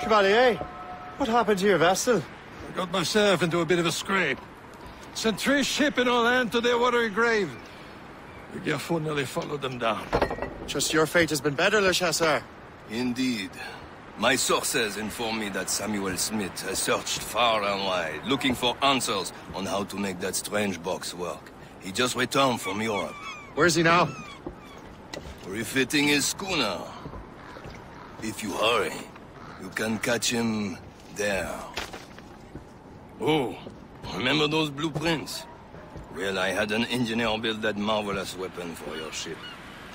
Chevalier, what happened to your vessel? I got myself into a bit of a scrape. Sent 3 ship in all hand to their watery grave. The Gerfaut nearly followed them down. Just your fate has been better, Le Chasseur. Indeed. My sources inform me that Samuel Smith has searched far and wide, looking for answers on how to make that strange box work. He just returned from Europe. Where is he now? Refitting his schooner. If you hurry, you can catch him there. Oh, remember those blueprints? Well, I had an engineer build that marvelous weapon for your ship.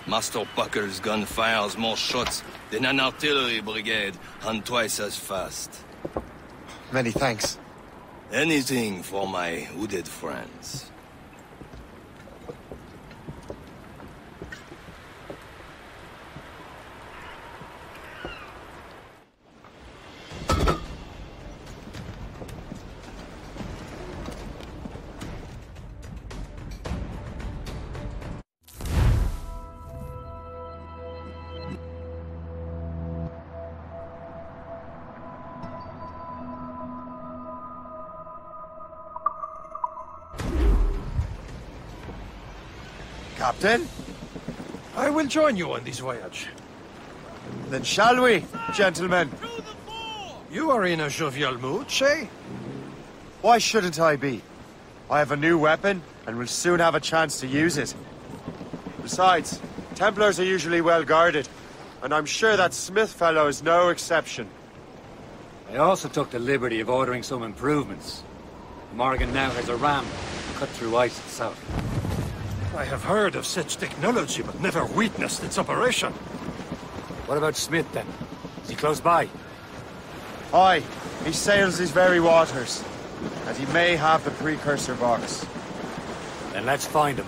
Master Pucker's gun fires more shots than an artillery brigade, and twice as fast. Many thanks. Anything for my hooded friends. Captain? I will join you on this voyage. Then shall we, gentlemen? You are in a jovial mood, Jay? Why shouldn't I be? I have a new weapon, and will soon have a chance to use it. Besides, Templars are usually well guarded, and I'm sure that Smith fellow is no exception. I also took the liberty of ordering some improvements. Morgan now has a ram to cut through ice itself. I have heard of such technology, but never witnessed its operation. What about Smith, then? Is he close by? Aye. He sails these very waters, and he may have the precursor box. Then let's find him.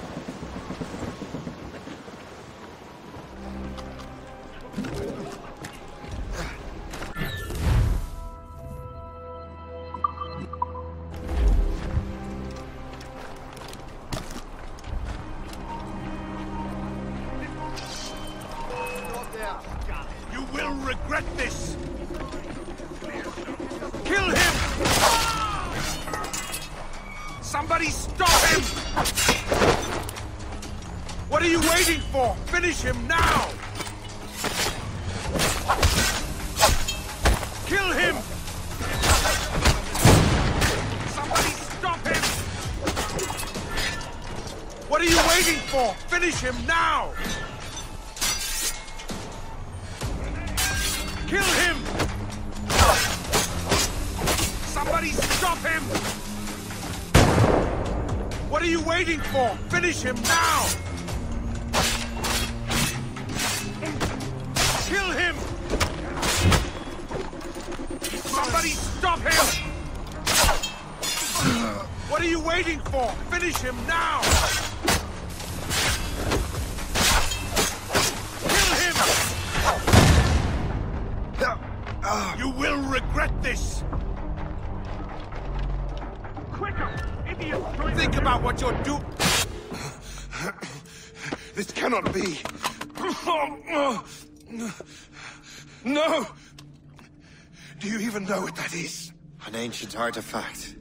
Ancient artifact.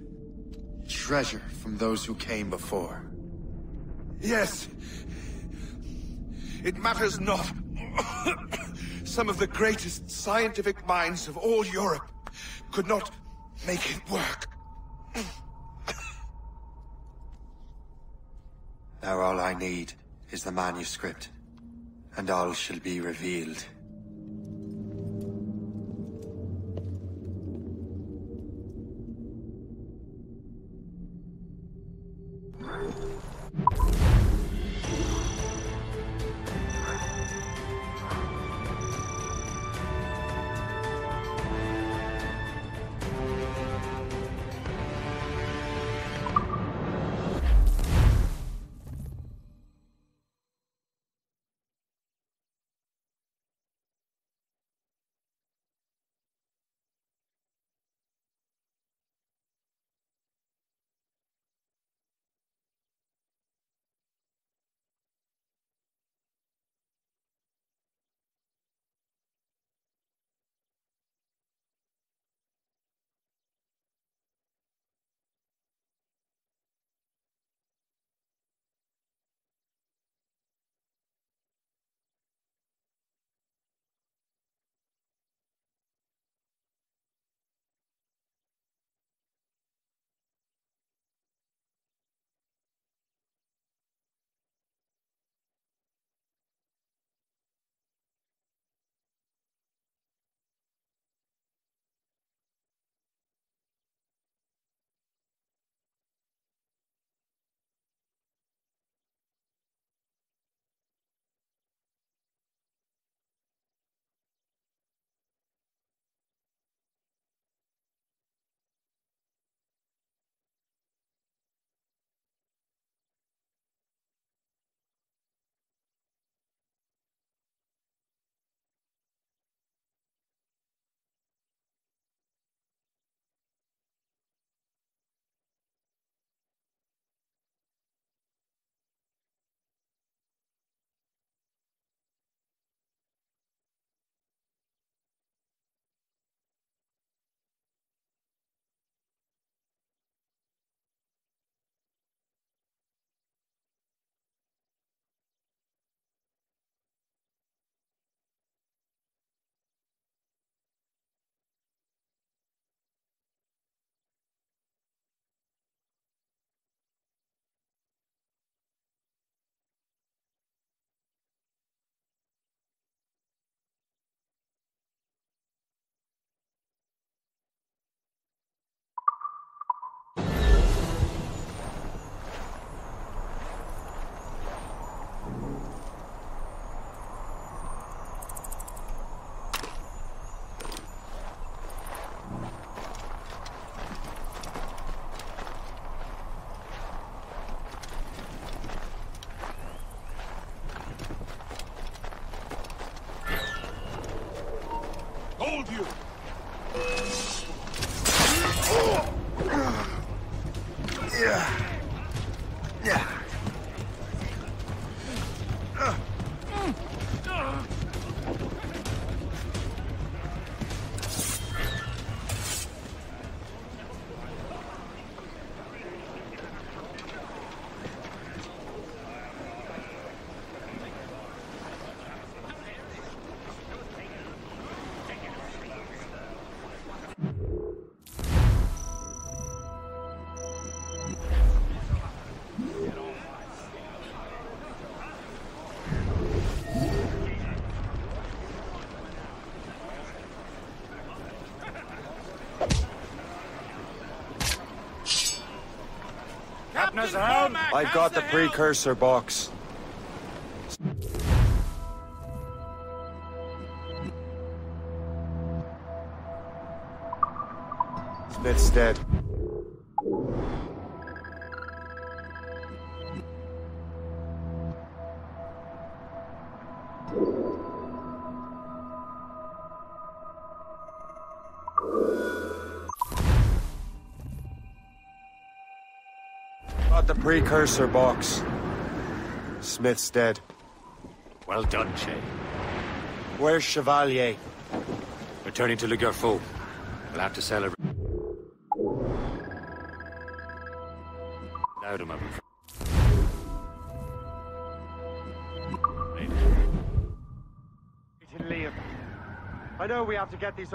Treasure from those who came before. Yes. It matters not. Some of the greatest scientific minds of all Europe could not make it work. Now all I need is the manuscript, and all shall be revealed. Behind you! I got the precursor box. Smith's dead. The precursor box. Smith's dead. Well done, Jay. Where's Chevalier? Returning to Le Gerfaut. We'll have to celebrate. Out of my Liam. I know we have to get these.